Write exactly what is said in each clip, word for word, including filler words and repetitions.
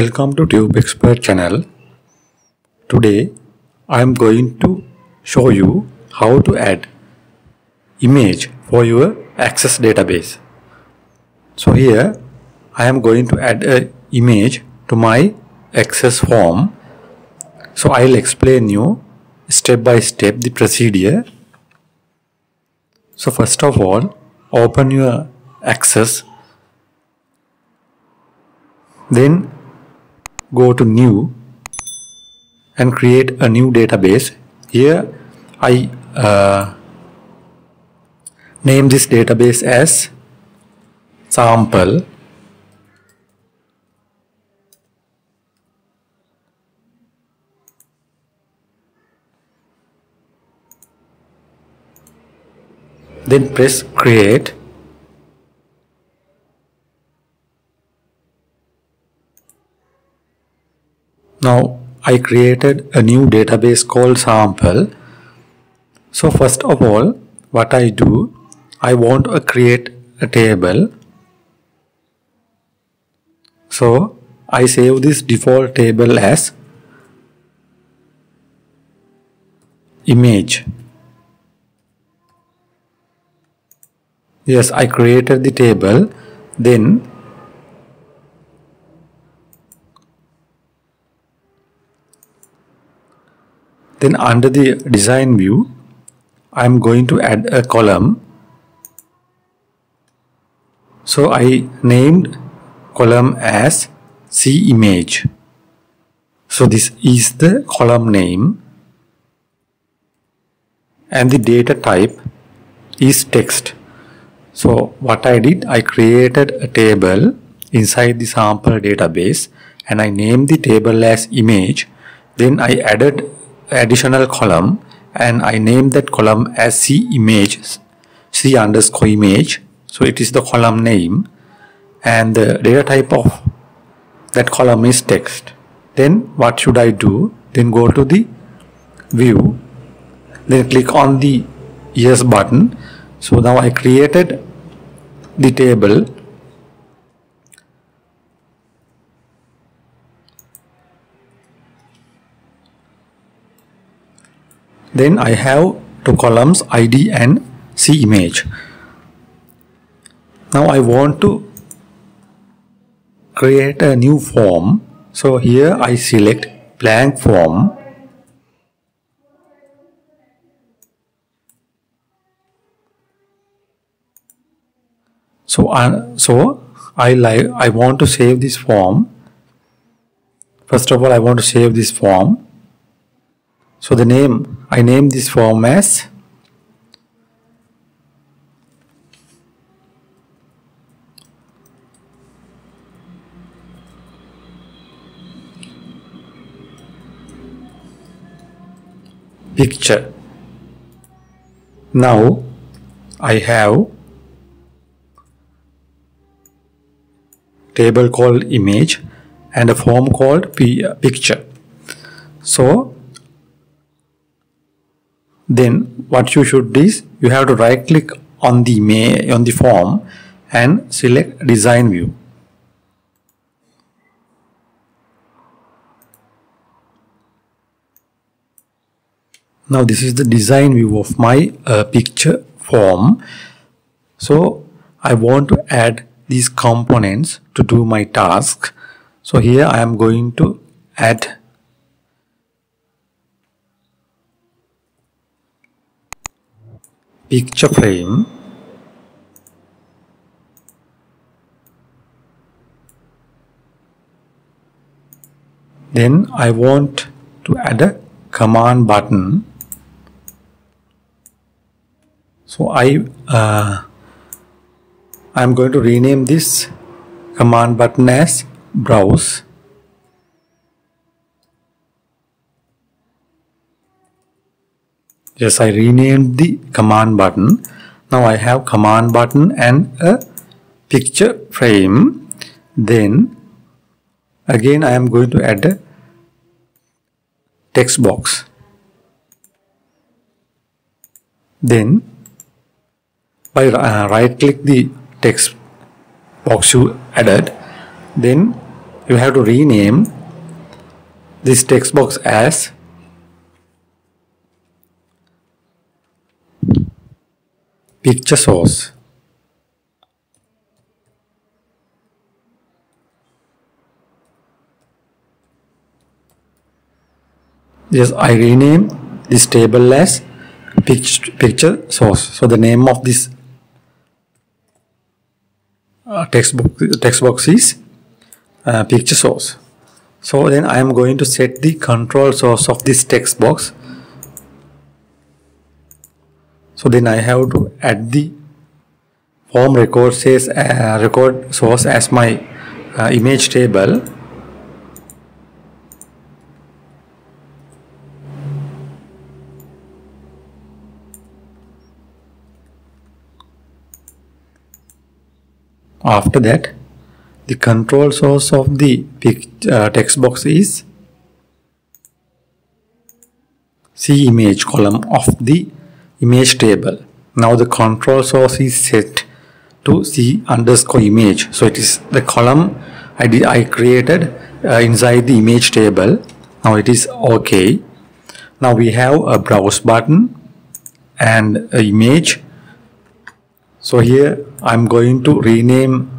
Welcome to TubeXpert channel. Today I am going to show you how to add image for your Access database. So here I am going to add an image to my Access form. So I will explain you step by step the procedure. So first of all, open your Access, then go to new and create a new database. Here I uh, name this database as sample. Then press create. Now I created a new database called sample. So first of all, what I do, I want to create a table. So I save this default table as image. Yes, I created the table. Then Then under the design view, I am going to add a column. So I named column as C image. So this is the column name. And the data type is text. So what I did, I created a table inside the sample database and I named the table as image. Then I added additional column and I name that column as C image, C underscore image. So it is the column name and the data type of that column is text. Then what should I do? Then go to the view, then click on the yes button. So now I created the table. Then I have two columns, I D and C image. Now I want to create a new form. So here I select blank form. So uh, so I like I want to save this form. First of all, I want to save this form. So the name, I name this form as picture. Now I have table called image and a form called picture. So then what you should do is you have to right click on the on the form and select design view. Now this is the design view of my uh, picture form. So I want to add these components to do my task. So here I am going to add picture frame, then I want to add a command button. So I uh, I'm going to rename this command button as browse. Yes, I renamed the command button. Now I have command button and a picture frame. Then again I am going to add a text box. Then by right click the text box you added, then you have to rename this text box as picture source. Yes, I rename this table as picture source. So the name of this uh, text box, text box is uh, picture source. So then I am going to set the control source of this text box. So then I have to add the form record says uh, record source as my uh, image table. After that, the control source of the uh, text box is C image column of the image table. Now the control source is set to C underscore image. So it is the column I, did, I created uh, inside the image table. Now it is OK. Now we have a browse button and an image. So here I'm going to rename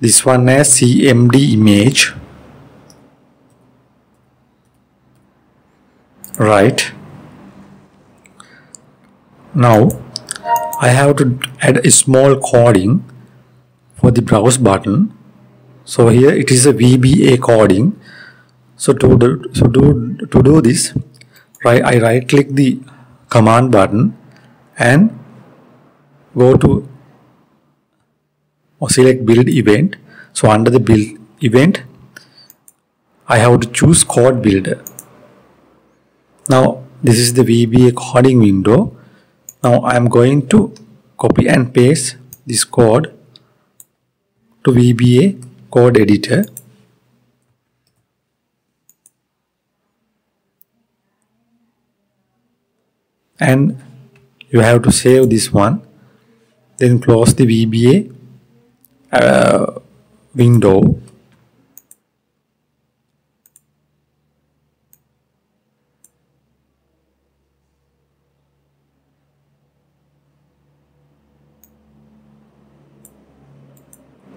this one as C M D image, right? Now I have to add a small coding for the browse button. So here it is a V B A coding. So to do, so do, to do this, right, I right click the command button and go to or select build event. So under the build event, I have to choose code builder. Now this is the V B A coding window. Now I am going to copy and paste this code to V B A code editor. And you have to save this one. Then close the V B A Uh, window.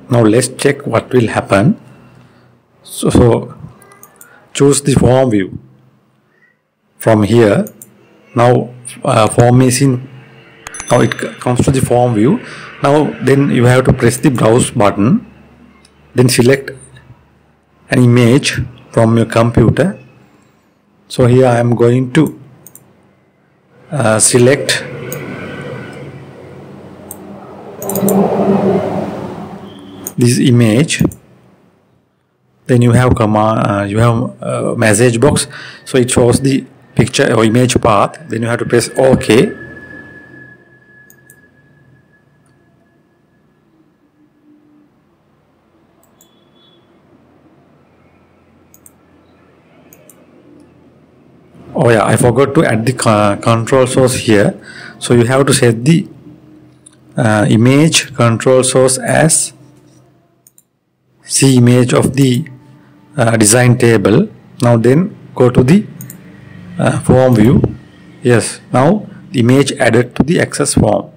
Now let's check what will happen. So, so choose the form view from here. Now uh, form is in. Now it comes to the form view. Now then you have to press the browse button, then select an image from your computer. So here I am going to uh, select this image. Then you have command, uh, you have uh, message box. So it shows the picture or image path. Then you have to press OK. Oh yeah, I forgot to add the control source here. So you have to set the uh, image control source as C image of the uh, design table. Now then go to the uh, form view. Yes, now the image added to the access form.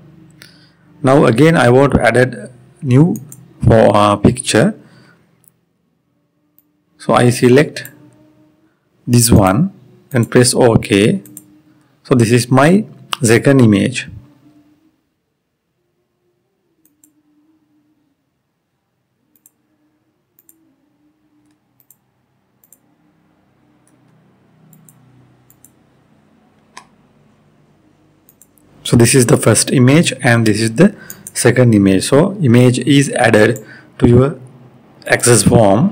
Now again I want to add a new for, uh, picture. So I select this one and press OK. So this is my second image. So this is the first image and this is the second image. So image is added to your access form.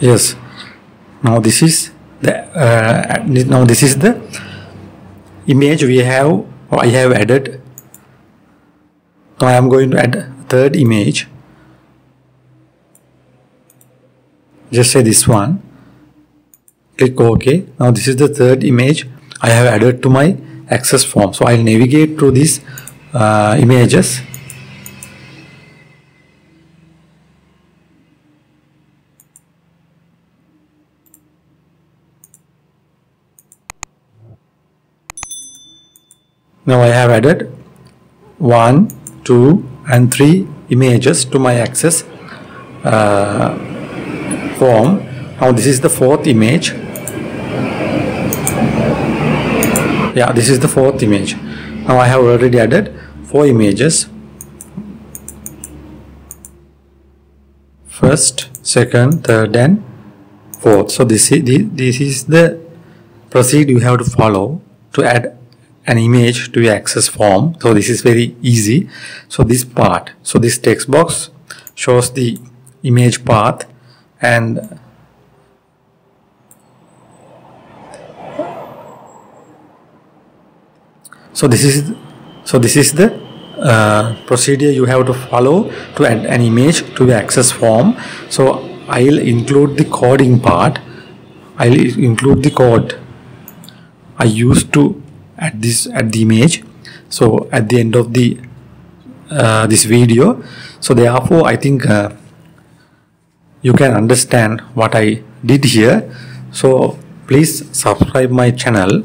Yes, now this is the uh, now this is the image we have or I have added. Now I am going to add third image. Just say this one. Click OK. Now this is the third image I have added to my access form. So I'll navigate through these uh, images. Now I have added one, two and three images to my access uh, form. Now this is the fourth image. Yeah, this is the fourth image. Now I have already added four images. First, second, third and fourth. So this is the, this is the procedure you have to follow to add an image to your access form. So this is very easy. So this part, so this text box shows the image path, and so this is so this is the uh, procedure you have to follow to add an image to the access form. So I'll include the coding part. I'll include the code I used to at this at the image, so at the end of the uh, this video. So therefore I think uh, you can understand what I did here. So please subscribe my channel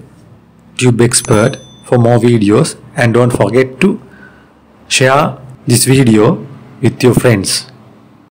TubeXpert for more videos, and don't forget to share this video with your friends.